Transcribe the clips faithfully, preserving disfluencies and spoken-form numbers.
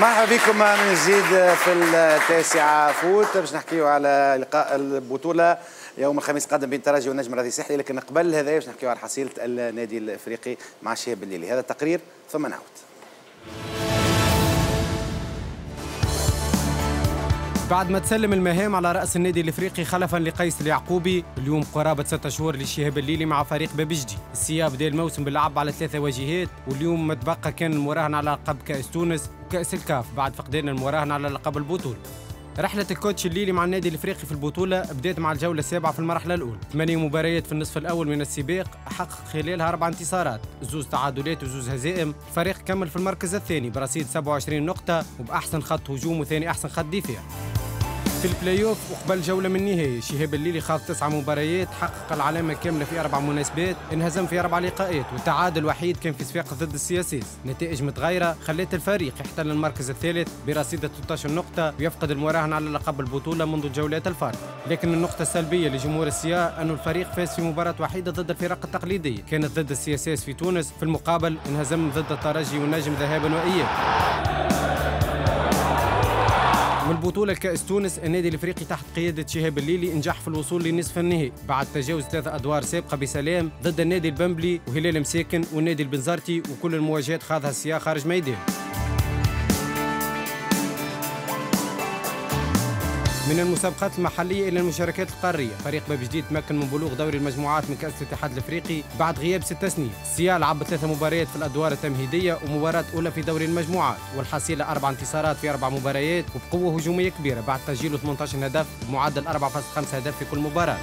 مرحبا بكم من جديد في التاسعة فوت باش نحكيو على لقاء البطولة يوم الخميس القادم بين الترجي والنجم الرياضي الساحلي، لكن قبل هذا باش نحكيو على حصيلة النادي الافريقي مع شهاب الليلي. هذا التقرير ثم نعود. بعد ما تسلم المهام على رأس النادي الافريقي خلفا لقيس اليعقوبي، اليوم قرابة ستة شهور لشهاب الليلي مع فريق بابجدي. السياب بدا الموسم باللعب على ثلاثة واجهات، واليوم متبقى كان المراهن على لقب كأس تونس وكأس الكاف بعد فقدان المراهن على لقب البطولة. رحلة الكوتش الليلي مع النادي الافريقي في البطولة بدات مع الجولة السابعة في المرحلة الأولى، ثمانية مباريات في النصف الأول من السباق، حقق خلالها أربع انتصارات، زوز تعادلات وزوز هزائم، الفريق كمل في المركز الثاني برصيد سبعة وعشرين نقطة وبأحسن خط هجوم وثاني أحسن خط دفاع. في البلاي اوف وقبل جولة من النهاية، شهاب الليلي خاض تسعة مباريات، حقق العلامة كاملة في أربع مناسبات، انهزم في أربع لقاءات، والتعادل الوحيد كان في صفاقس ضد السياسيس. نتائج متغيرة خلت الفريق يحتل المركز الثالث برصيد ثلاثة عشر نقطة ويفقد المراهن على لقب البطولة منذ الجولات الفارقة. لكن النقطة السلبية لجمهور السيا أن الفريق فاز في مباراة وحيدة ضد الفرق التقليدية، كانت ضد السياسيس في تونس، في المقابل انهزم ضد الترجي والنجم ذهابا وإياب. من البطولة كأس تونس، النادي الافريقي تحت قيادة شهاب الليلي نجح في الوصول لنصف النهائي بعد تجاوز ثلاث أدوار سابقة بسلام ضد النادي البنبلي وهلال مساكن والنادي البنزرتي، وكل المواجهات خاضها السيا خارج ميدان. من المسابقات المحلية إلى المشاركات القارية، فريق بابجدي تمكن من بلوغ دوري المجموعات من كأس الاتحاد الأفريقي بعد غياب ست سنين. السيا لعب ثلاثة مباريات في الأدوار التمهيدية ومباراة أولى في دوري المجموعات، والحصيلة أربع انتصارات في أربع مباريات وبقوة هجومية كبيرة بعد تسجيل ثمانية عشر هدف بمعدل أربعة فاصلة خمسة هدف في كل مباراة.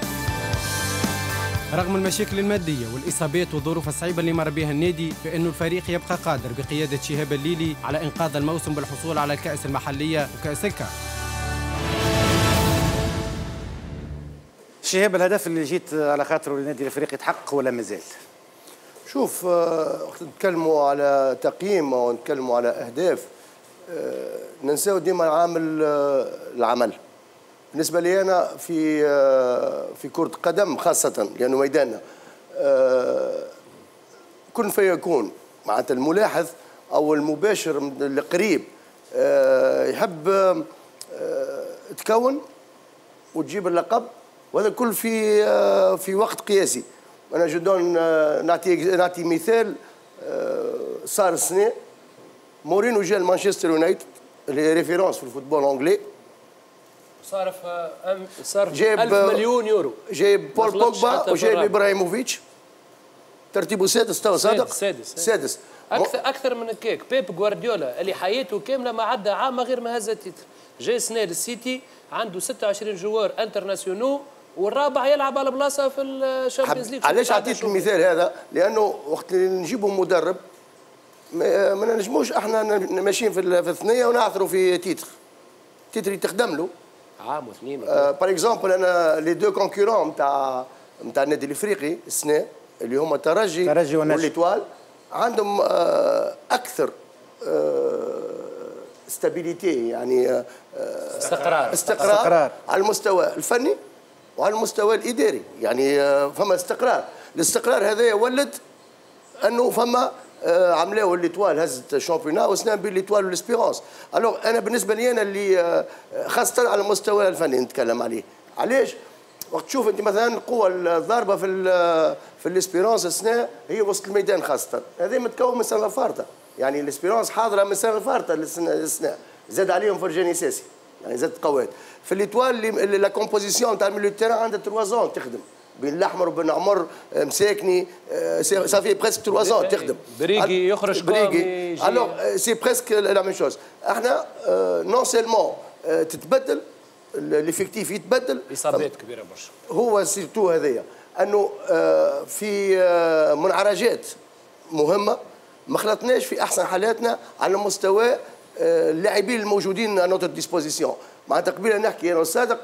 رغم المشاكل المادية والإصابات والظروف الصعيبة اللي مر بها النادي، فإنه الفريق يبقى قادر بقيادة شهاب الليلي على إنقاذ الموسم بالحصول على الكأس المحلية وكأس الكاف. شهاب، الهدف اللي جيت على خاطره للنادي الافريقي تحقق ولا مازال؟ شوف، وقت نتكلموا على تقييم ونتكلموا على اهداف ننساو ديما عامل العمل. بالنسبه لي انا في في كره قدم خاصه، لانه ميداننا كن فيكون معناتها الملاحظ او المباشر القريب يحب تكون وتجيب اللقب، وهذا كل في في وقت قياسي. انا جدون نعطي نعطي مثال صار السنه مورينو جا لمانشستر يونايتد اللي ريفيرونس في الفوتبول الانجلي، صارف صارف ألف مليون يورو، جايب بول بوجبا وجايب ابراهيموفيتش، ترتيبه سادس تو، صادق سادس سادس اكثر اكثر من هكاك. بيب غوارديولا اللي حياته كامله ما عدا عام غير ما هز تيتر، جاي سنه للسيتي عنده ستة وعشرين جوار انترناسيونو والرابع يلعب على بلاصه في الشامبيونز ليج. علاش عطيت المثال هذا؟ لانه وقت نجيبوا مدرب ما نجموش احنا ماشيين في الثنيه ونعثروا في تيتر، تيتر تخدم له عام واثنين. باغ اكزومبل انا لي دو كونكورون نتاع نتاع النادي الافريقي السنه اللي هما الترجي الترجي والليتوال، عندهم اكثر استابيليتي، يعني استقرار استقرار على المستوى الفني وعلى المستوى الاداري، يعني فما استقرار. الاستقرار هذا يولد انه فما عملاو ليتوال هزت الشامبيونا وسنان بين ليتوال والاسبيرونس. الوغ انا بالنسبه لي انا اللي خاصه على المستوى الفني نتكلم عليه، علاش؟ وقت تشوف انت مثلا القوه الضاربه في في الاسبيرونس السنه هي وسط الميدان خاصه، هذا متكون من سنه فارطه، يعني الاسبيرونس حاضره من سنه فارطه السنه، زاد عليهم فرجاني ساسي، يعني زاد قوات. في الليتوال اللي لا كومبوزيسيون تاع الميليو تيران عندها ثلاث زون تخدم بين الاحمر وبين العمر مساكني، صافي بريسك ثلاث زون تخدم، بريكي يخرج بريكي. الوغ سي بريسك لا ميم شوز، احنا نون سيلمون تتبدل الافكتيف يتبدل، اصابات كبيره برشا هو سيرتو هذايا، انه في منعرجات مهمه ما خلطناش في احسن حالاتنا على مستوى اللاعبين الموجودين على نوتر ديسبوزيسيون. مع تقبيله نحكي انا والصادق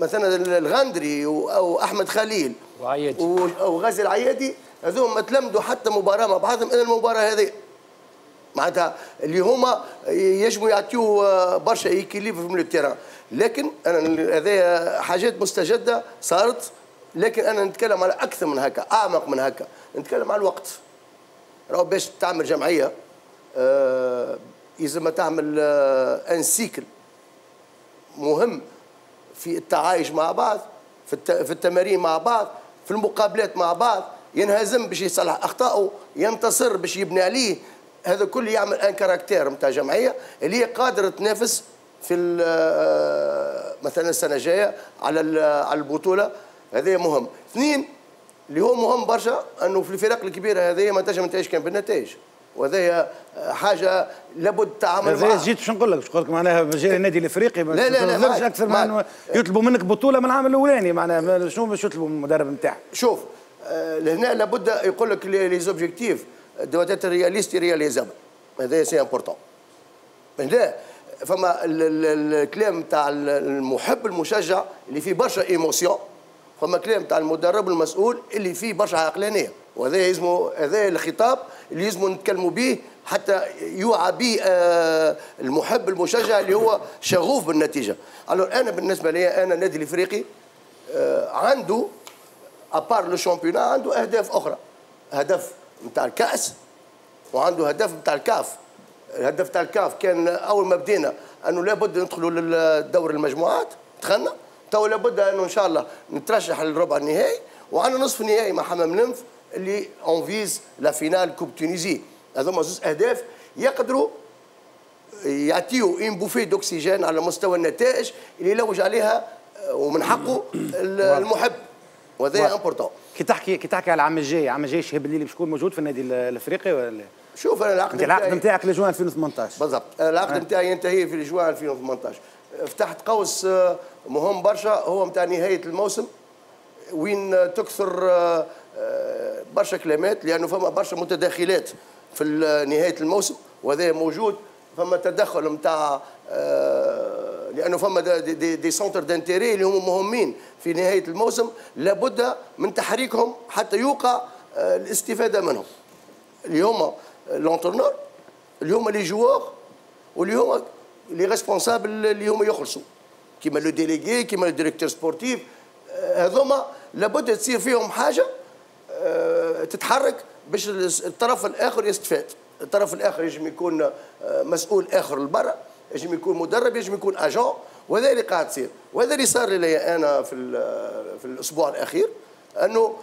مثلا الغندري او احمد خليل وعيادي وغازي العيادي، هذوما ما تلمدوا حتى مباراه مع بعضهم الا المباراه هذه، معناتها اللي هما يجموا يعطيو برشا ايكيليبر من التيران. لكن انا هذايا حاجات مستجده صارت، لكن انا نتكلم على اكثر من هكا، اعمق من هكا، نتكلم على الوقت. راهو باش تعمل جمعيه يلزمها تعمل ان سيكل مهم في التعايش مع بعض، في التمارين مع بعض، في المقابلات مع بعض، ينهزم باش يصلح اخطائه، ينتصر باش يبني عليه. هذا كله يعمل ان كاركتير نتاع جمعيه اللي هي قادره تنافس في مثلا السنه الجايه على على البطوله. هذا مهم. اثنين اللي هو مهم برشا انه في الفرق الكبيره هذه ما تنجمش تعيش كان بالنتائج، وهذا حاجه لابد تعامل معها. هذا جيت باش نقول لك، باش نقول لك معناها جاي النادي الافريقي ما تنجمش اكثر من يطلبوا منك بطوله من العام الاولاني، معناها شنو باش يطلبوا من المدرب نتاعهم؟ شوف لهنا لابد يقول لك لي زوبجيكتيف دوات رياليستي رياليزابل، هذا سي امبورتون. هنا فما الكلام تاع المحب المشجع اللي فيه برشا ايموسيون، فما كلام تاع المدرب المسؤول اللي فيه برشا عقلانيه، وهذا يلزمو، هذا الخطاب اللي يلزمو نتكلموا به حتى يوعى به المحب المشجع اللي هو شغوف بالنتيجه. الوغ انا بالنسبه لي انا النادي الافريقي عنده ابار لو شامبيونا عنده اهداف اخرى، هدف نتاع الكاس وعنده هدف نتاع الكاف. الهدف تاع الكاف كان اول ما بدينا انه لابد ندخلوا للدور المجموعات، دخلنا تو لابد انه ان شاء الله نترشح للربع النهائي، وعندنا نصف نهائي مع حمام نمف اللي اون فيز لا فينال كوب تونيزي. هذوما زوج اهداف يقدروا يعطيوا ان بوفي دوكسيجين على مستوى النتائج اللي يلوج عليها ومن حقه المحب، وهذا امبورتون. كي تحكي كي تحكي على العام الجاي، العام الجاي شهاب الليلي باش يكون موجود في النادي الافريقي ولا؟ شوف انا العقد نتاعي العقد نتاعك لجوان ألفين وثمانطاش بالضبط، العقد نتاعي ينتهي في لجوان ألفين وثمانطاش. فتحت قوس مهم برشا هو نتاع نهايه الموسم وين تكثر برشا كلمات، لانه فما برشا متداخلات في نهايه الموسم، وهذا موجود. فما تدخل نتاع لانه فما دي, دي سونتر دانتيري اللي هم مهمين في نهايه الموسم، لابد من تحريكهم حتى يوقع الاستفاده منهم. اليوم لونترنور، اليوم لي جوار، واليوم لي ريسبونسابل اللي هما يخلصوا كيما لو ديليغي كيما لو ديريكتور سبورتيف. هذوما لابد تصير فيهم حاجه تتحرك باش الطرف الاخر يستفاد. الطرف الاخر يجم يكون مسؤول اخر لبرا، يجم يكون مدرب، يجم يكون اجون، وهذا اللي قاعد تصير. وهذا اللي صار لي انا في في الاسبوع الاخير، انه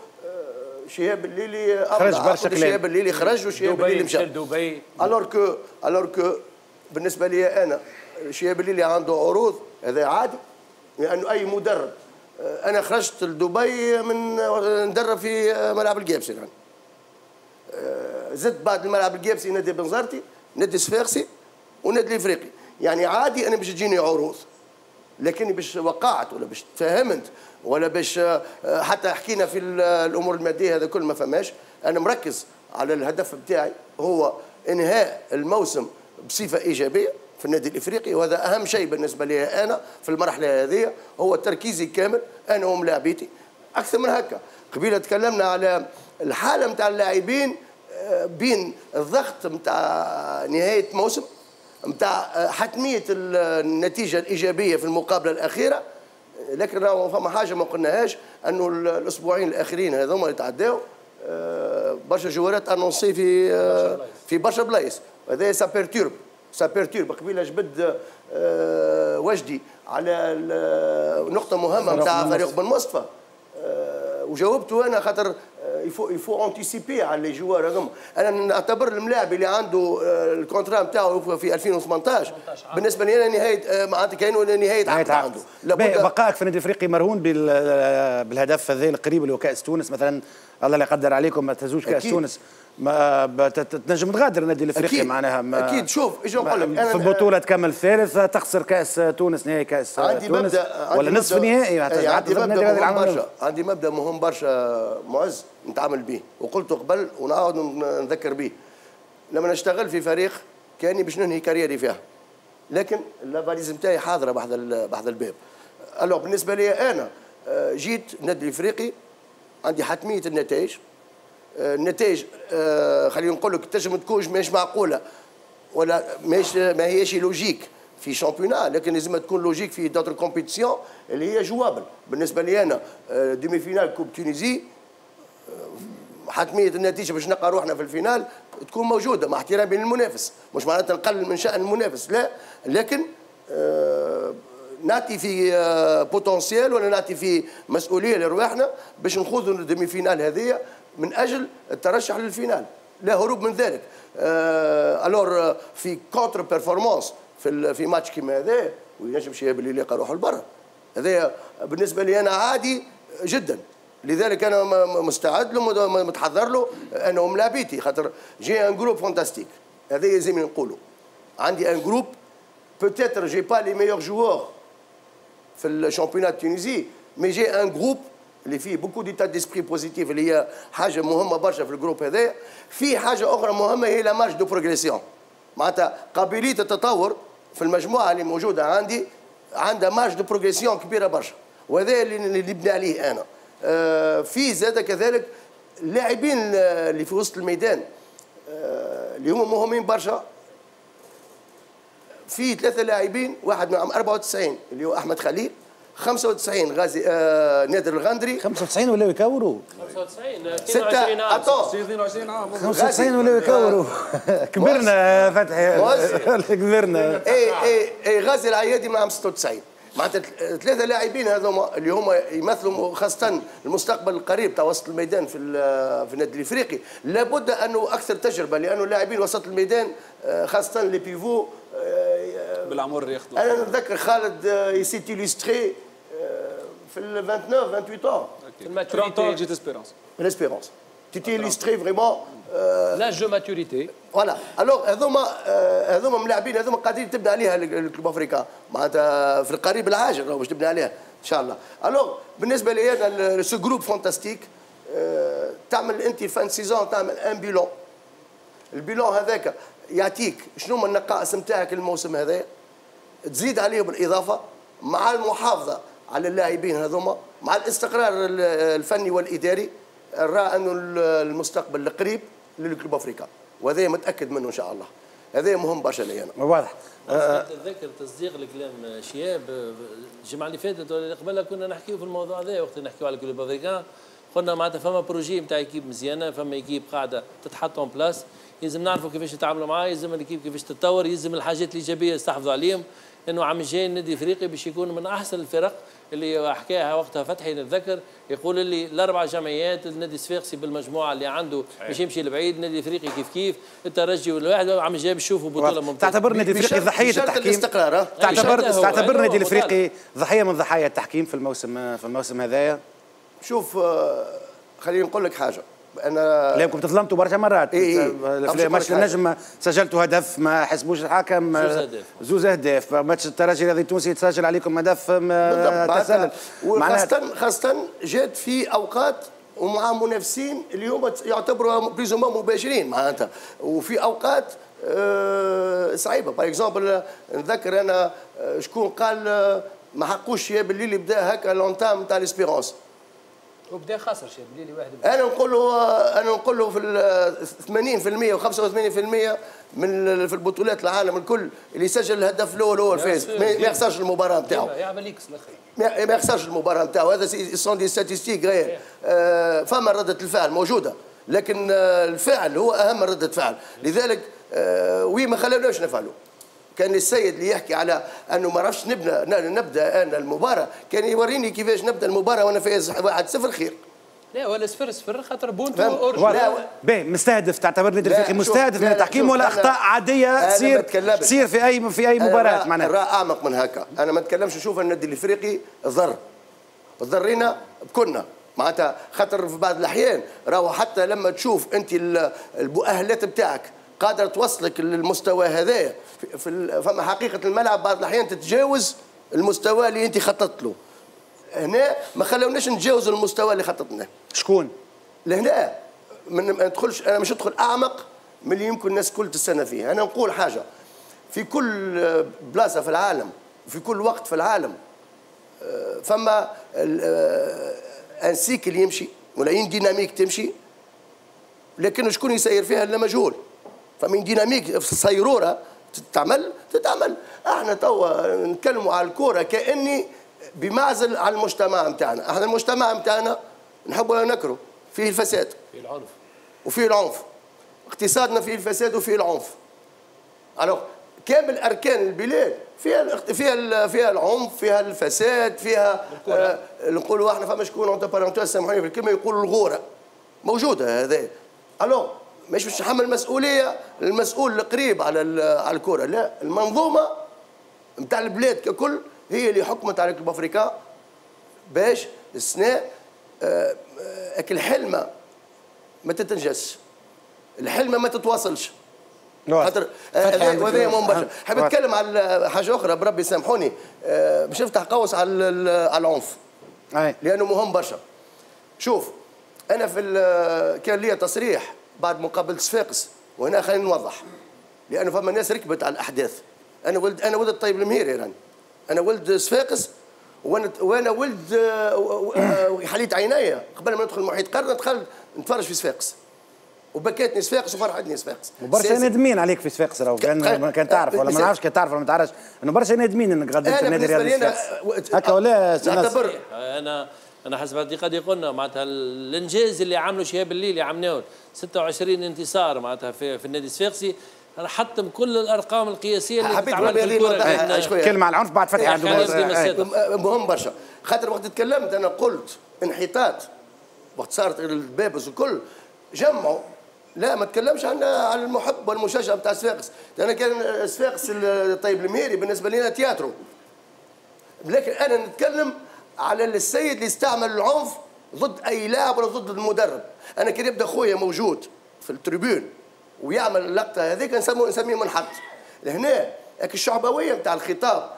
شهاب الليلي خرج برشا كلام، شهاب الليلي خرج وشهاب الليلي مشى دبي. الور كو الور كو بالنسبه لي انا شهاب الليلي عنده عروض، هذا عادي، لانه يعني اي مدرب. انا خرجت لدبي من ندرب في ملعب الجابسي، يعني زدت بعد الملعب الجابسي نادي بنزرتي، نادي سفاقسي، ونادي الافريقي. يعني عادي انا باش تجيني عروض، لكن باش وقعت ولا باش تفاهمت ولا باش حتى حكينا في الامور الماديه هذا كل ما فماش. انا مركز على الهدف بتاعي هو انهاء الموسم بصفه ايجابيه في النادي الافريقي، وهذا اهم شيء بالنسبه لي انا في المرحله هذه، هو تركيزي كامل انا وملاعبيتي. اكثر من هكا قبيله تكلمنا على الحاله نتاع اللاعبين بين الضغط نتاع نهايه موسم، نتاع حتميه النتيجه الايجابيه في المقابله الاخيره. لكن راهو فما حاجه ما قلناهاش، انه الاسبوعين الاخيرين هذوما اللي تعداو برشا جوارات انونسي في في برشا بلايص، هذا سابيرتورب سابيرتورب. قبيله جبد وجدي على نقطه مهمه نتاع فريق بن مصطفى وجاوبته انا، خاطر يفو يفو انتيسيبي على لي جوار هذوما. انا نعتبر الملاعب اللي عنده الكونترا نتاعو في ألفين وثمانطاش بالنسبه لي انا نهايه، معناتها كاين نهايه عقد عنده. بقائك في النادي الافريقي مرهون بالهدف هذا القريب اللي هو كاس تونس مثلا، الله لا يقدر عليكم ما تهزوش كاس تونس، ما تنجم تغادر النادي الافريقي معناها. اكيد شوف ايش نقول لك، في بطوله تكمل ثالث، تخسر كاس تونس نهائي كاس تونس ولا نصف نهائي. عندي مبدا مهم برشا، عندي مبدا مهم برشا معز نتعامل به، وقلته قبل ونعاود نذكر به. لما نشتغل في فريق كاني باش ننهي كاريري فيها، لكن الفاليز نتاعي حاضره بحذا بحذا الباب. الو بالنسبه لي انا جيت النادي الافريقي عندي حتميه النتائج. النتائج خلينا نقول لك تنجم تكونش ماهيش معقوله ولا ماهيش ما هيش لوجيك في شامبيونا، لكن لازم تكون لوجيك في دوتر كومبيتيسيون اللي هي جوابل. بالنسبه لي انا دومي فينال كوب تونيزي وحتميه النتيجه باش نلقى روحنا في الفينال تكون موجوده مع احترامي للمنافس، مش معناتها نقلل من شان المنافس لا، لكن آه نعطي في آه بوتنسيال ولا نعطي في مسؤوليه لرواحنا باش نخوضوا الدمي فينال هذه من اجل الترشح للفينال، لا هروب من ذلك. آه الور في كونتر بيرفورمانس في في ماتش كيما هذا وينجم شياب اللي يلقى روحه لبرا، هذا بالنسبه لي انا عادي جدا، لذلك انا مستعد له متحضر له انه ملابيتي خاطر جي ان جروب فانتاستيك، هذا لازم نقوله. عندي ان جروب بوتيتر جي با لي ميور جوور في الشامبيونات التونسي، مي جي ان جروب اللي فيه بوكو ديتا ديسبري بوزيتيف اللي هي حاجه مهمه برشا في الجروب هذا. في حاجه اخرى مهمه هي لا مارج دو بروغريسيون، معناتها قابليه التطور في المجموعه اللي موجوده عندي عندها مارج دو بروغريسيون كبيره برشا، وهذا اللي نبني عليه انا. في زاد كذلك اللاعبين اللي في وسط الميدان اللي هم مهمين برشا، في ثلاثه لاعبين، واحد من عام أربعة وتسعين اللي هو احمد خليل، خمسة وتسعين غازي آه نادر الغندري، خمسة وتسعين ولا يكوروا خمسة وتسعين عام اثنين وعشرين عام خمسة وتسعين ولا يكوروا كبرنا فتحي كبرنا. اي اي اي غازي العيادي من عام ستة وتسعين، معناتها ثلاثة لاعبين هذوما اللي هما يمثلوا خاصة المستقبل القريب تاع وسط الميدان في في النادي الافريقي، لابد انه اكثر تجربة لانه اللاعبين وسط الميدان خاصة لي بيفو بالعمر يخطئ. انا نتذكر خالد يسيتي ليستري في ال ثمانية وعشرين ثمانية وعشرين عام في الماتوريتي جيت اسبيرونس اسبيرونس تيتي ليستري فريمون لاج دو ماتوريتي فوالا. الوغ هذوما هذوما اللاعبين هذوما قادرين تبنى عليها الكلوب افريكا معناتها في القريب العاجل باش تبنى عليها ان شاء الله. الوغ بالنسبه لي انا سو جروب فانتاستيك تعمل انت فان سيزون تعمل ان بيلون، البيلون هذاك يعطيك شنو من النقائص نتاعك الموسم هذا تزيد عليه بالاضافه مع المحافظه على اللاعبين هذوما مع الاستقرار الفني والاداري. نرى انه المستقبل القريب للكلوب افريكا وهذا متاكد منه ان شاء الله، هذا مهم برشا لي انا. واضح. نتذكر تصديق لكلام شياب الجمعه اللي فاتت ولا قبلها كنا نحكيو في الموضوع هذا وقت نحكيو على الكلوب افريكا، قلنا معناتها فما بروجي نتاع ايكيب مزيانه، فما ايكيب قاعده تتحط اون بلاس، لازم نعرفوا كيفاش نتعاملوا معاه، لازم الايكيب كيفاش تتطور، لازم الحاجات الايجابيه نستحفظوا عليهم، انه عام الجاي النادي الافريقي باش يكون من احسن الفرق اللي حكاها وقتها فتحي نتذكر يقول اللي الاربع جمعيات النادي الصفاقسي بالمجموعه اللي عنده باش يمشي لبعيد، النادي الافريقي كيف كيف، الترجي والواحد عم جاي بشوفوا بطوله ممتازه. تعتبر النادي الافريقي ضحيه التحكيم، تعتبر تعتبر النادي الافريقي ضحيه من ضحايا التحكيم في الموسم في الموسم هذايا. شوف خليني نقول لك حاجه، انا لكم تظلمتوا برشا مرات إيه إيه. ماتش النجم سجلتوا هدف ما حسبوش الحكم، زوز اهداف، ماتش الترجي الرياضي التونسي تسجل عليكم هدف تسلل، خاصة خاصة جات في اوقات ومع منافسين اللي هما يعتبروا بريزوما مباشرين معناتها، وفي اوقات أه صعيبه. باغ اكزومبل نذكر انا شكون قال ما حقوش شياب الليلي بدا هكا لونتام تاع ليسبيرونس وبدا خاسر شيء بليلي واحد بليلي. انا نقول له انا نقول له في ثمانين بالمئة وخمسة وثمانين بالمئة من في البطولات العالم الكل اللي سجل الهدف الاول هو الفايز، ما يخسرش المباراه نتاعو، يعمل اكس الاخر ما يخسرش المباراه نتاعو. هذا سون دي ستاتستيك غير آه فما رده الفعل موجوده، لكن آه الفعل هو اهم رده فعل، لذلك آه وي ما خلوناش نفعلوا. كان السيد اللي يحكي على انه ما عرفش نبدا نبدا انا المباراه، كان يوريني كيفاش نبدا المباراه وانا فايز واحد صفر خير. لا ولا صفر صفر خاطر بونتو باهي مستهدف. تعتبر النادي الافريقي مستهدف من التحكيم ولا اخطاء عاديه تصير تصير في اي في اي مباراه معناها؟ انا اعمق من هكا، انا ما نتكلمش نشوف النادي الافريقي ضر ضرينا بكلنا معناتها، خاطر في بعض الاحيان راهو حتى لما تشوف انت المؤهلات بتاعك قادر توصلك للمستوى هذايا فما حقيقه الملعب بعض الاحيان تتجاوز المستوى اللي انت خططت له. هنا ما خلوناش نتجاوز المستوى اللي خططناه. شكون؟ لهنا ما ندخلش، انا مش ندخل اعمق من اللي يمكن الناس كل تستنى فيه. انا نقول حاجه، في كل بلاصه في العالم في كل وقت في العالم فما ان سيكل يمشي ولا ان ديناميك تمشي، لكن شكون يسير فيها الا مجهول. فمن ديناميك في الصيروره تتعمل تتعمل، احنا توا نتكلموا على الكوره كاني بمعزل على المجتمع نتاعنا، احنا المجتمع نتاعنا نحبوا ولا نكرهوا فيه الفساد، فيه العنف، وفيه العنف. اقتصادنا فيه الفساد وفيه العنف. الوغ كامل اركان البلاد فيها فيها فيها العنف، فيها الفساد، فيها نقولوا احنا فما شكون اونتر بارونتيز سامحوني في الكلمه يقولوا الغوره موجوده هذايا. الوغ مش باش نحمل مسؤوليه المسؤول القريب على على الكره، لا، المنظومه نتاع البلاد ككل هي اللي حكمت على كلوب افريكان باش السنه اكل حلمه ما تتنجسش، الحلمه ما تتواصلش. خاطر وهذايا مباشر حاب نتكلم على حاجه اخرى بربي سامحوني، باش نفتح قوس على العنف لانه مهم برشا. شوف انا في كان لي تصريح بعد مقابله صفاقس، وهنا خلينا نوضح لانه فما ناس ركبت على الاحداث. انا ولد انا ولد الطيب المهيري راني، انا ولد صفاقس، وانا وانا ولد حليت عينيا قبل ما ندخل محيط قرن، دخلت نتفرج في صفاقس وبكيتني صفاقس وفرحتني صفاقس. وبرشا نادمين عليك في صفاقس راهو، كان كان تعرف ولا ما نعرفش، كان تعرف ولا ما تعرفش انه برشا نادمين انك غادرت النادي الرياضي صفاقس هكا ولا نعتبر. انا انا حسب اعتقادي قلنا معناتها الانجاز اللي عملوا شهاب الليلي عملناه ستة وعشرين انتصار معناتها في, في النادي الصفاقسي، حطم كل الارقام القياسيه اللي تعمل في الكره. كلمه على العنف بعد فتحي عنده مهم برشا، خاطر وقت تكلمت انا قلت انحطاط وقت صارت البابس وكل جمعوا، لا ما تكلمش عن على المحب والمشجع بتاع صفاقس، لان كان صفاقس الطيب المهيري بالنسبه لنا تياترو. لكن انا نتكلم على السيد اللي استعمل العنف ضد اي لاعب ولا ضد المدرب. انا كان يبدا خويا موجود في التريبون ويعمل اللقطه هذيك نسموه نسميه منحط. لهنا الشعبويه نتاع الخطاب،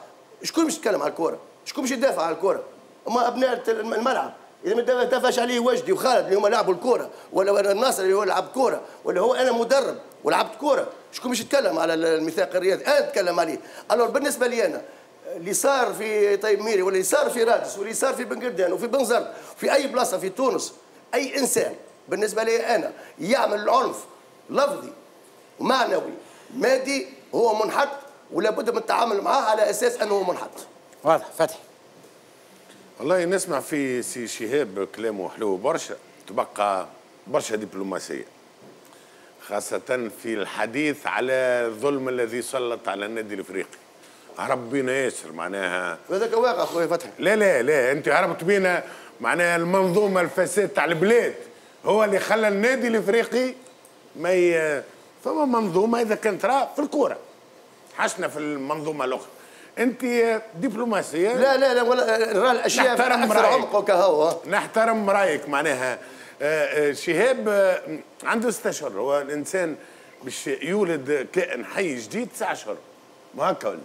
شكون باش يتكلم على الكره؟ شكون باش يدافع على الكره؟ هما ابناء الملعب. اذا ما دافعش عليه وجدي وخالد اللي هما لعبوا الكره، ولا الناصر اللي هو لعب كره، ولا هو انا مدرب ولعبت كره، شكون باش يتكلم على الميثاق الرياضي؟ انا نتكلم عليه. الوغ بالنسبه لي انا اللي صار في طيب ميري، واللي صار في رادس، واللي صار في بن قردان وفي بنزرت، في اي بلاصه في تونس، اي انسان بالنسبه لي انا يعمل العنف لفظي معنوي مادي هو منحط، ولا بد من التعامل معاه على اساس انه منحط. واضح فتحي. والله نسمع في سي شهاب كلامه حلو برشا، تبقى برشا دبلوماسيه خاصه في الحديث على الظلم الذي سلط على النادي الافريقي. هرب بينا ياسر معناها، هذاك واقع خويا فتحي. لا لا لا، انت هربت بينا معناها المنظومه الفساد تاع البلاد هو اللي خلى النادي الافريقي ما ي... فما منظومه اذا كانت راه في الكوره حشنا في المنظومه الاخرى. انت دبلوماسيه لا لا لا ولا راه الاشياء اكثر عمقا كهو. نحترم رايك معناها. شهاب عنده ست اشهر، هو الانسان باش يولد كائن حي جديد تسع اشهر هكا ولا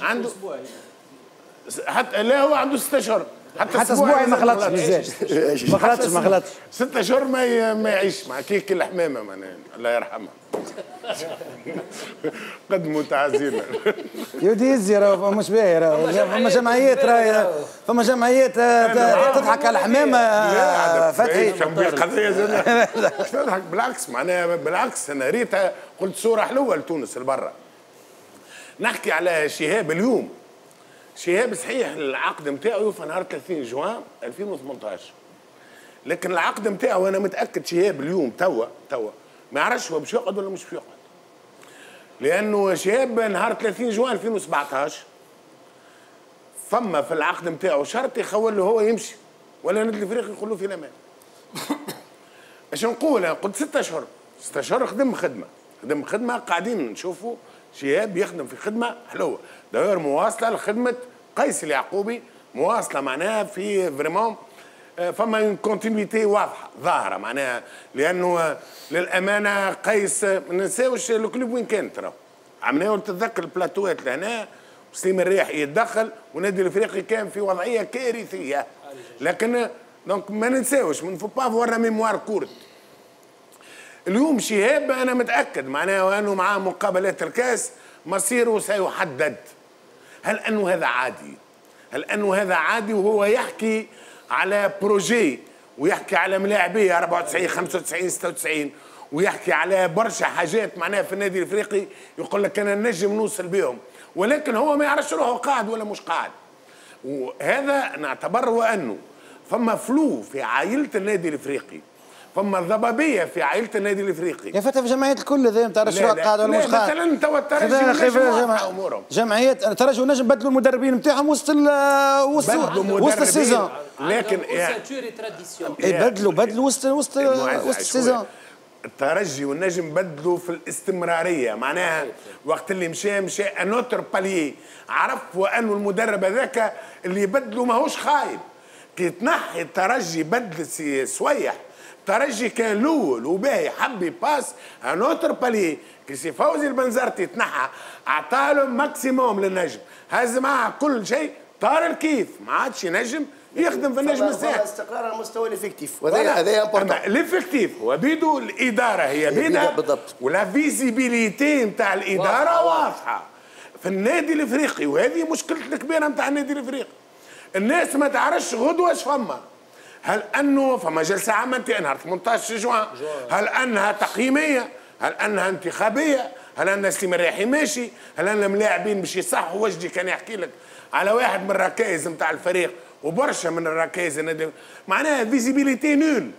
عنده اسبوعي حتى لا هو عنده ست اشهر حتى اسبوعي ما خلطش ما خلطش ما خلطش ست اشهر ما ما يعيش مع كيك الحمامه معناها الله يرحمها. قد متعزين يودي يزي راهو مش باهي، راهو فما جمعيات راهي فما جمعيات تضحك على الحمامه فتحي القضيه زاد تضحك. بالعكس معناها بالعكس انا ريتها قلت صوره حلوه لتونس لبرا. نحكي على شهاب اليوم. شهاب صحيح العقد نتاعو في نهار ثلاثين جوان ألفين وثمنطاش، لكن العقد نتاعو انا متاكد شهاب اليوم توا توا ما يعرفش هو باش يقعد ولا مش باش يقعد، لانه شهاب نهار ثلاثين جوان ألفين وسبعطاش فما في العقد نتاعو شرط يخول له هو يمشي ولا النادي الافريقي يقول له في الامان. اش نقول؟ قلت ست اشهر ست اشهر خدم خدمه خدم خدمه قاعدين نشوفوا شهاب يخدم في خدمه حلوه، داير مواصله لخدمه قيس اليعقوبي، مواصله معناها في فريمون فما كونتينيتي واضحه ظاهره معناها، لانه للامانه قيس ما ننساوش الكلوب وين كانت راهو عملناه تتذكر البلاتوات لهنا وسليم الريح يتدخل والنادي الافريقي كان في وضعيه كارثيه، لكن دونك ما ننساوش من فو با فوار ميموار كورت. اليوم شهاب انا متاكد معناها وانه معاه مقابلات الكاس مصيره سيحدد. هل انه هذا عادي؟ هل انه هذا عادي وهو يحكي على بروجي ويحكي على ملاعبيه أربعة وتسعين خمسة وتسعين ستة وتسعين ويحكي على برشا حاجات معناها في النادي الافريقي يقول لك انا نجم نوصل بهم، ولكن هو ما يعرفش روحه قاعد ولا مش قاعد. وهذا نعتبره انه فما فلو في عائله النادي الافريقي، فما الضبابيه في عائله النادي الافريقي. يا فتى في جمعيات الكل هذا ما تعرفش شنو قاعد ولا مش قاعد. مثلا تو الترجي جمعيات الترجي والنجم بدلوا المدربين نتاعهم وسط وسط السيزون. لكن بدلوا بدلوا وسط وسط وسط السيزون. الترجي والنجم بدلوا في الاستمراريه، معناها وقت اللي مشى مشى انوتر باليي، عرفوا انه المدرب هذاك اللي يبدلوا ماهوش خايب. كي تنحي الترجي بدل سويح، الترجي كان الاول وباهي حب يباس انوتر باليي، كي سي فوزي البنزرتي تنحى عطالهم ماكسيموم للنجم، هز معاه كل شيء، طار الكيف، ما عادش نجم يخدم في النجم الساحل. استقرار على مستوى الافكتيف، وهذا هذا امبورتون. الافكتيف هو بيدو، الاداره هي بيدها بالضبط، ولا فيزيبيليتي نتاع الاداره واضحه في النادي الافريقي، وهذه مشكلة الكبيره نتاع النادي الافريقي. الناس ما تعرفش غدوه اش فما، هل انه فما جلسه عامه نهار ثمانية عشر جوان، هل انها تقييميه، هل انها انتخابيه، هل ان سليمان الريحي ماشي، هل ان الملاعبين مش يصح. وجدي كان يحكي لك على واحد من الركائز نتاع الفريق وبرشا من الركائز، معناها فيزيبيليتي نول،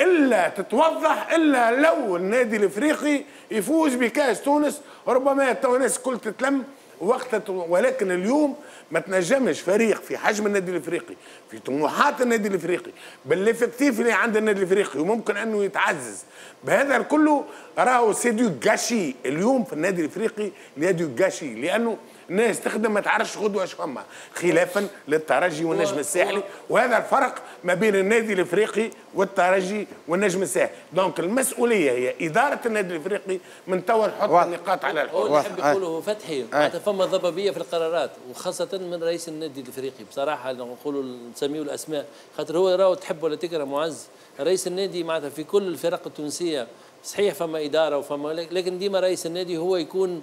الا تتوضح الا لو النادي الافريقي يفوز بكاس تونس، ربما تو الناس الكل تتلم وقتها. ولكن اليوم ما تنجمش فريق في حجم النادي الافريقي، في طموحات النادي الافريقي، بالافكتيف اللي عند النادي الافريقي وممكن انه يتعزز، بهذا كله راهو سي دو غاشي اليوم في النادي الافريقي، دو غاشي لانه الناس تخدم ما تعرفش غدوه اش فما، خلافا للترجي والنجم الساحلي، وهذا الفرق ما بين النادي الافريقي والترجي والنجم الساحلي. دونك المسؤوليه هي اداره النادي الافريقي من توا، نحط النقاط على الحروف. هو نحب نقوله فتحي، معناتها فما ضبابيه في القرارات، وخاصه من رئيس النادي الافريقي بصراحه، نقولوا نسميوا الاسماء، خاطر هو راهو تحب ولا تكره معز رئيس النادي، معناتها في كل الفرق التونسيه صحيح فما اداره وفما، لكن ديما رئيس النادي هو يكون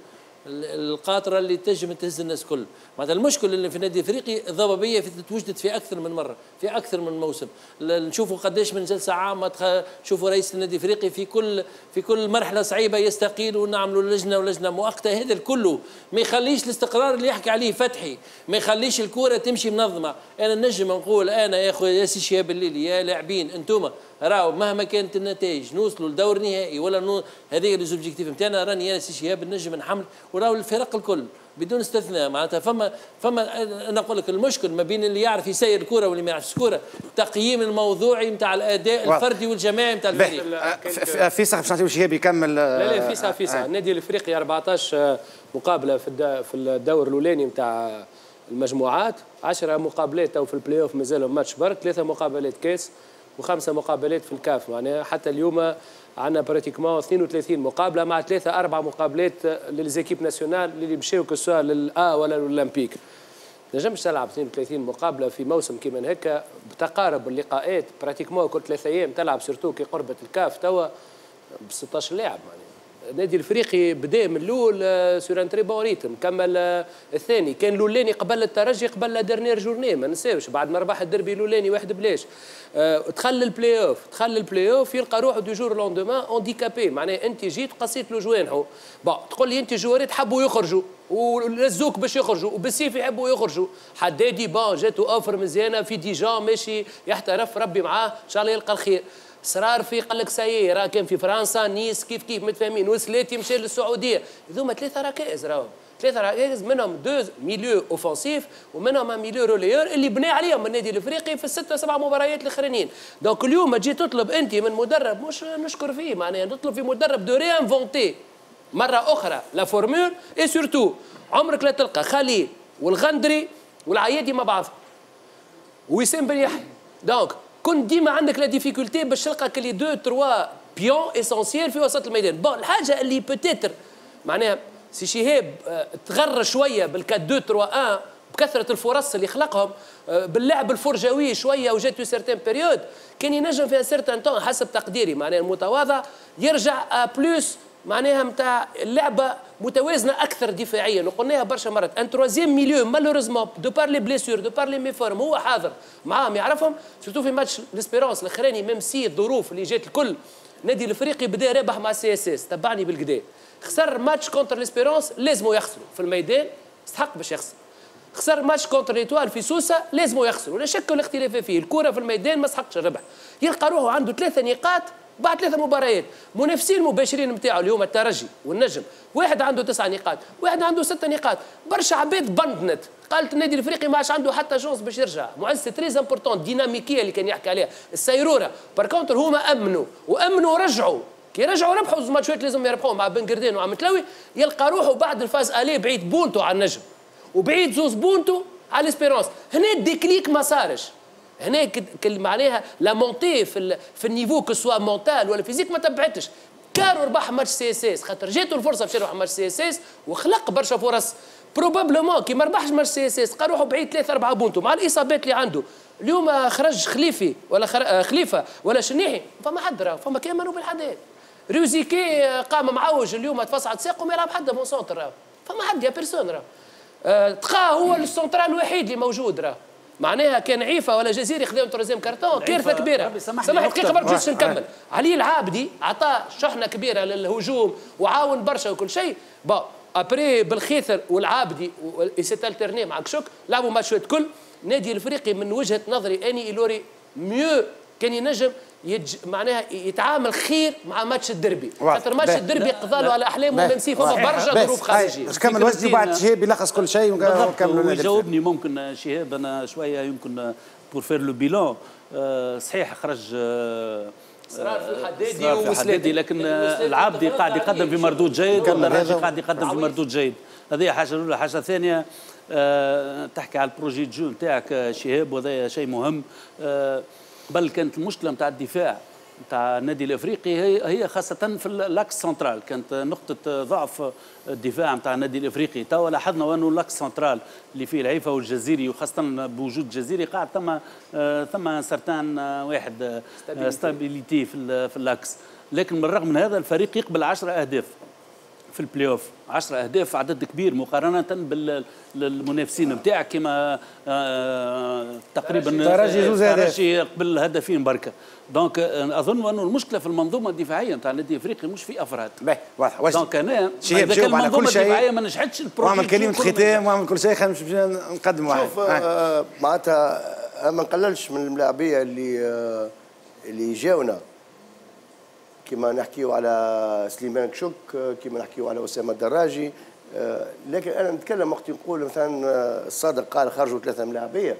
القاطره اللي تنجم تهز الناس كل. معناتها المشكل اللي في النادي الافريقي الضبابيه توجدت في اكثر من مره، في اكثر من موسم، نشوفوا قداش من جلسه عامه نشوفوا رئيس النادي الافريقي في كل في كل مرحله صعيبه يستقيل، ونعملوا لجنه ولجنه مؤقته. هذا الكله ما يخليش الاستقرار اللي يحكي عليه فتحي، ما يخليش الكوره تمشي منظمه. انا نجم نقول انا يا خويا يا سي شهاب الليلي يا لاعبين انتم، راهو مهما كانت النتائج نوصلوا لدور نهائي ولا نو... هذه لوزوبجيكتيف نتاعنا، راني انا سي شهاب النجم نحمل، وراهو الفرق الكل بدون استثناء. معناتها فما فما انا نقول لك المشكل ما بين اللي يعرف يسير الكره واللي ما يعرفش الكوره، تقييم الموضوعي نتاع الاداء الفردي والجماعي نتاع الفريق. في صح باش نعطيو شهاب يكمل. لا لا في صح في صح النادي الافريقي أربعة عشر مقابله في في الدور الاولاني نتاع المجموعات، عشرة مقابلات او في البلاي اوف مازالهم ماتش برك، ثلاثه مقابلات كاس وخمسه مقابلات في الكاف. معناها حتى اليوم عندنا براتيكمون اثنين وثلاثين مقابله مع ثلاثه اربع مقابلات للزيكيب ناسيونال اللي مشاو كسوا للأ ولا للاولمبيك. ما تنجمش تلعب اثنين وثلاثين مقابله في موسم كيما هكا، بتقارب اللقاءات براتيكمون كل ثلاث ايام تلعب، سيرتو كي قربت الكاف توا ب ستة عشر لاعب. معناها النادي الافريقي بدا من الاول سور ان تري بون ريتم، كمل الثاني، كان الاولاني قبل الترجي قبل لا ديرنيير جورني، ما ننساوش بعد ما ربح الدربي الاولاني واحد بلاش. دخل البلاي اوف، دخل البلاي اوف يلقى روحه دو جور لوندومان اونديكابي، معناها انت جيت قصيت له جوانحه، بون تقول لي انت جواريت حبوا يخرجوا ولزوك باش يخرجوا وبالسيف يحبوا يخرجوا، حدادي بون جاته اوفر مزيانه في ديجان ماشي يحترف، ربي معاه ان شاء الله يلقى الخير. صرار في قال لك سايي راه كان في فرنسا نيس كيف كيف متفاهمين، وسلاتي مشى للسعوديه، هذوما ثلاثه ركائز راهو، ثلاثه ركائز منهم دو ميليو اوفنسيف ومنهم ميليو روليور اللي بنى عليهم النادي الافريقي في السته سبعه مباريات الاخرانيين. دونك اليوم تجي تطلب انت من مدرب مش نشكر فيه، معناها نطلب في مدرب دو ري انفونتي مره اخرى لا فورمول، اي سورتو عمرك لا تلقى خليل والغندري والعيادي مع بعض وسام بن يحيى. دونك كنت ديما عندك لا ديفيكولتي باش تلقى كلي دو تروا بيون اسونسييل في وسط الميدان. بون الحاجه اللي بوتيتر معناها سي شهاب تغر شويه بالكاد دو تروا واحد بكثره الفرص اللي خلقهم باللعب الفرجوي شويه، وجاتو سيرتان بيريود كان ينجم فيها سيرتان تون حسب تقديري معناها المتواضع يرجع بلوس معناها نتاع اللعبه متوازنه اكثر دفاعيا، وقلناها برشا مرات. ان تروازيام ميليو مالوريزمون دو بار لي بليسور دو بار لي ميفورم هو حاضر معاهم يعرفهم، سيرتو في ماتش ليسبيرونس الاخراني ميم سي الظروف اللي جات الكل النادي الافريقي بدا رابح مع سي اس اس تبعني بالكدا، خسر ماتش كونتر ليسبيرونس لازمو يخسروا في الميدان، استحق باش يخسر، خسر ماتش كونتر ليتوال في سوسه لازموا يخسروا لا شك ولا اختلاف فيه. الكره في الميدان ما سحقش الربح، يلقى روحه عنده ثلاثه نقاط بعد ثلاثه مباريات. منافسين مباشرين نتاعو اليوم الترجي والنجم، واحد عنده تسعه نقاط واحد عنده سته نقاط. برشا عباد بندنت قالت النادي الافريقي ما عادش عنده حتى شونس باش يرجع. مؤسسه تريز امبورتون ديناميكيه اللي كان يحكي عليها السيروره، باركونتر هما امنوا وامنوا ورجعوا. كي رجعوا ربحوا الماتشات لازم يربحوا مع بن قردان ومع متلوي، يلقى روحه بعد الفاز الي بعيد بونتو على النجم وبعيد زوز بونتو على اسبيرونس. هنا الديكليك ما صارش، هنا معناها لا مونتي في, في النيفو كسوا مونتال ولا فيزيك ما تبعتش. كارو ربح ماتش سي اس اس خاطر جاته الفرصه باش يروح ماتش سي اس اس وخلق برشا فرص. بروبابلومون كي ما ربحش ماتش سي اس اس قال روحه بعيد ثلاثه اربعه بونتو مع الاصابات اللي عنده. اليوم خرج خليفي ولا خر... خليفه ولا شنيحي، فما حد راه فما كاملوا بالحداد. روزيكي قام معوج اليوم تفصعت ساقه ما يلعب حد فون سونتر راه، فما حد يا بيرسون راه. أه تقاه هو السونترال الوحيد اللي موجود راه. معناها كان عيفه ولا جزيري خذاهم تروزيام كارتون، كارثه كبيره. سامحني دقيقه برك باش نكمل. علي العابدي عطى شحنه كبيره للهجوم وعاون برشا وكل شيء. با ابري بالخيثر والعابدي سيت الترني مع كشوك لعبوا ماتشات كل. نادي الافريقي من وجهه نظري اني الوري ميو كان ينجم يتج... معناها يتعامل خير مع ماتش الدربي، خاطر ماتش الدربي قضى له على احلامه ومنسي فما برشا ظروف خارجيه. باش نكمل وجدي بعد شهاب يلخص كل شيء ونكملوا. يجاوبني ممكن شهاب انا شويه يمكن بور فير لو بيلون. أه صحيح خرج أه صرار في الحدادي وسلادي، لكن العابدي قاعد يقدم في مردود جيد والراجي قاعد يقدم في مردود جيد. هذه حاجه الاولى. حاجه ثانيه أه تحكي على البروجي جو نتاعك شهاب وهذا شيء مهم. أه قبل كانت المشكله نتاع الدفاع نتاع النادي الافريقي هي هي خاصه في اللاكس سنترال، كانت نقطه ضعف الدفاع نتاع النادي الافريقي. توا لاحظنا انه اللاكس سنترال اللي فيه العيفه والجزيري وخاصه بوجود الجزيري قاعد ثم ثم سرطان واحد ستابيليتي في في اللاكس. لكن بالرغم من هذا الفريق يقبل عشرة اهداف في البلاي اوف، عشرة اهداف عدد كبير مقارنه بالمنافسين نتاعك كما تقريبا الترجي قبل هدفين بركه. دونك اظن انه المشكله في المنظومه الدفاعيه نتاع النادي الافريقي مش في افراد. واضح. دونك انا شيء شيء على كل شيء ما نجحتش البروجي وعمل كلمه ختام وعمل كل شيء. خلينا نمشي نقدموا واحد شوف آه معناتها ما نقللش من الملاعبيه اللي آه اللي جاونا كما نحكيو على سليمان كشوك، كما نحكيو على اسامه الدراجي. لكن انا نتكلم وقت نقول مثلا الصادق قال خرجوا ثلاثه ملاعبيه،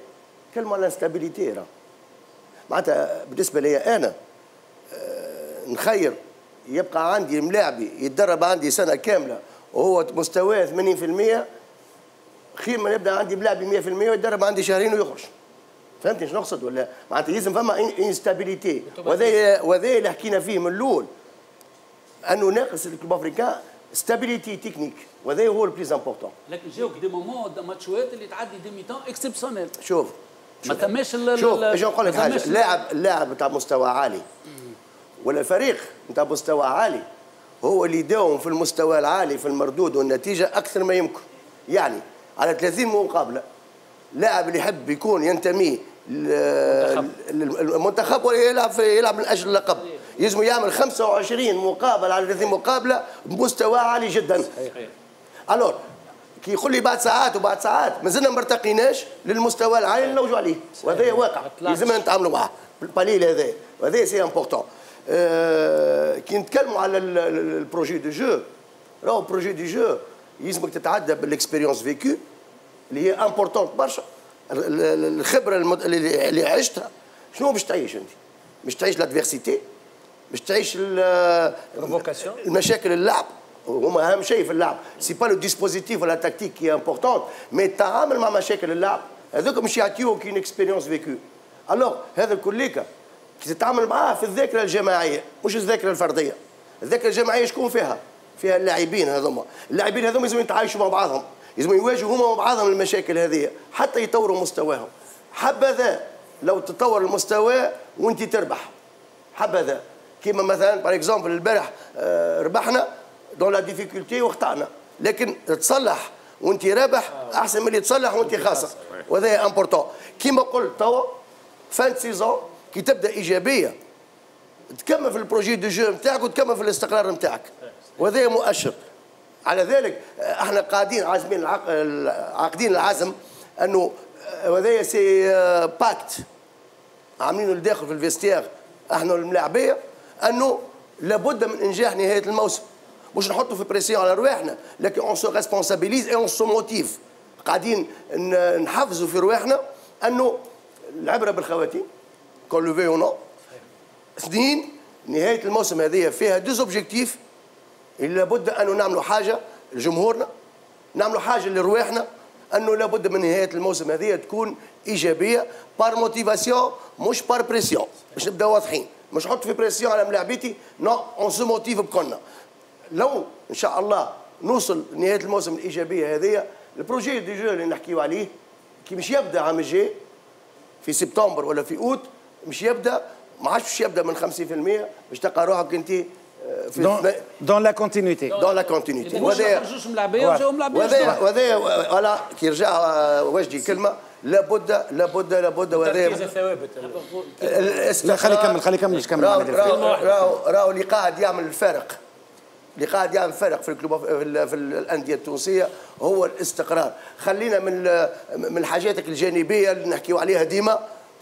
نتكلموا على انستابيليتي راه. معناتها بالنسبه لي انا نخير يبقى عندي ملاعبي يتدرب عندي سنه كامله وهو مستواه ثمانين بالمئة خير ما يبدا عندي ملاعبي مئة بالمئة ويتدرب عندي شهرين ويخرج. فهمتني شنو نقصد ولا؟ معناتها لازم فما انستابيليتي وهذا وهذا اللي حكينا فيه من الاول انه ناقص الكلوب افريكان ستابيليتي تكنيك وهذا هو البليز امبورتون. لكن جاوك دي مومون ماتشوات اللي تعدي دي ميتون اكسبسيونيل. شوف ما ثماش شوف اجي نقول لك حاجه، اللاعب اللاعب نتاع مستوى عالي ولا الفريق نتاع مستوى عالي هو اللي يداوم في المستوى العالي في المردود والنتيجه اكثر ما يمكن. يعني على ثلاثين مقابله لاعب اللي يحب يكون ينتمي للمنتخب ولا يلعب يلعب من اجل اللقب يجب يعمل خمسة وعشرين مقابله على ثلاثين مقابله بمستوى عالي جدا. صحيح. الور كي يقول لي بعد ساعات وبعد ساعات مازلنا ما ارتقيناش للمستوى العالي اللي نلوجوا عليه وهذا واقع لازمنا نتعاملوا معاه بالقليل هذا وهذا سي امبورتون. أه كي نتكلموا على البروجي دو جو راهو بروجي دو جو يلزمك تتعدى بالاكسبيريونس فيكو اللي هي امبورتونت برشا. الخبره المد... اللي عشتها شنو باش تعيش انت؟ باش تعيش لادفيرسيتي، باش تعيش المشاكل اللعب هما اهم شيء في اللعب، سي با لو ديسبوزيتيف ولا تكتيك كي امبورتونت، مي التعامل مع مشاكل اللعب هذوك باش يعطيوك اون اكسبيريونس فيكو. الوغ هذا الكليكا كي تتعامل معاه في الذاكره الجماعيه مش الذاكره الفرديه. الذاكره الجماعيه شكون فيها؟ فيها اللاعبين هذوما، اللاعبين هذوما لازم يتعايشوا مع بعضهم. لازم يواجهوا هما بعضهم المشاكل هذه حتى يطوروا مستواهم. حبذا لو تطور المستوى وانت تربح. حبذا كيما مثلا باغ اكزومبل البارح ربحنا دون لا ديفيكولتي وخطأنا، لكن تصلح وانت رابح احسن من اللي تصلح وانت خاسر، وهذا امبورتون. كيما قلت توا فان سيزون كي تبدا ايجابيه تكمل في البروجي دو جو نتاعك وتكمل في الاستقرار نتاعك، وهذا مؤشر. على ذلك احنا قاعدين عازمين العق... عاقدين العزم انه هذايا سي باكت عاملينه لداخل في الفيستير احنا الملاعبيه، انه لابد من انجاح نهايه الموسم، مش نحطوا في بريسيون على رواحنا، لكن اون سو ريسبونسابيليز اي اون سو موتيف، قاعدين نحفزوا في رواحنا انه العبره بالخواتيم كون لو في او نو. اثنين، نهايه الموسم هذه فيها دوز اوبجيكتيف اللي لابد انه نعملوا حاجه لجمهورنا، نعملوا حاجه لرواحنا، انه لابد من نهايه الموسم هذه تكون ايجابيه بار موتيفاسيون مش بار بريسيون، باش نبداو واضحين، مش نحط في بريسيون على ملاعبيتي، نو اون سو موتيف بكلنا. لو ان شاء الله نوصل نهايه الموسم الايجابيه هذه، البروجي دي جو اللي نحكيو عليه كي مش يبدا عام الجاي في سبتمبر ولا في اوت، مش يبدا ما عادش باش يبدا من خمسين بالمية باش تلقى روحك انت في دون لا كونتينيتي دون لا كونتينيتي وهذايا خرجوش ملاعبيه وجاو ملاعبيه وهذايا وهذايا ولا كي رجع وجدي كلمه لابد لابد لابد وهذايا تركيز ثوابت. لا خلي كمل خلي كمل كمل راهو راهو اللي قاعد يعمل الفارق اللي قاعد يعمل فرق في الكلوب في الانديه التونسيه هو الاستقرار. خلينا من من الحاجاتك الجانبيه اللي نحكيو عليها ديما،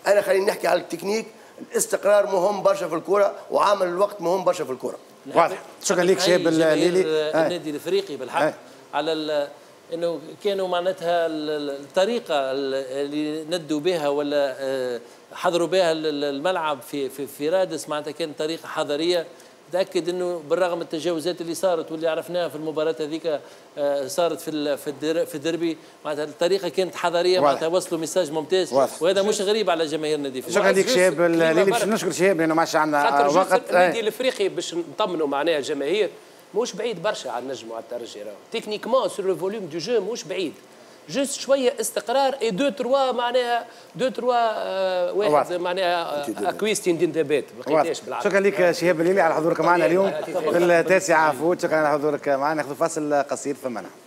انا خليني نحكي على التكنيك. الاستقرار مهم برشا في الكره، وعامل الوقت مهم برشا في الكره. واضح. شكرا لك شهاب الليلي. النادي الافريقي بالحق هاي. على انه كانوا معناتها الطريقه اللي ندوا بها ولا حضروا بها الملعب في في, في رادس، معناتها كانت طريقه حضريه. تأكد انه بالرغم من التجاوزات اللي صارت واللي عرفناها في المباراه هذيك صارت في في الديربي، معناتها الطريقه كانت حضاريه، معناتها وصلوا ميساج ممتاز، وهذا مش غريب على جماهيرنا دي. شكرا لك شهاب الليلي، باش نشكر شهاب لانه ماش عندنا وقت. النادي الافريقي باش نطمنوا معناها الجماهير مش بعيد برشا على النجم وعلى الترجي، راهو تكنيكمون سور لو فوليوم دو جو مش بعيد، جست شويه استقرار اي دو تروا معناها دو تروا واحد معناها اكويستين دندبات ما لقيتهاش بالعكس. شكرا لك شهاب الليلي على حضورك معنا اليوم في التاسعه فوت. شكرا على حضورك معنا. ناخذ فاصل قصير ثم نعود.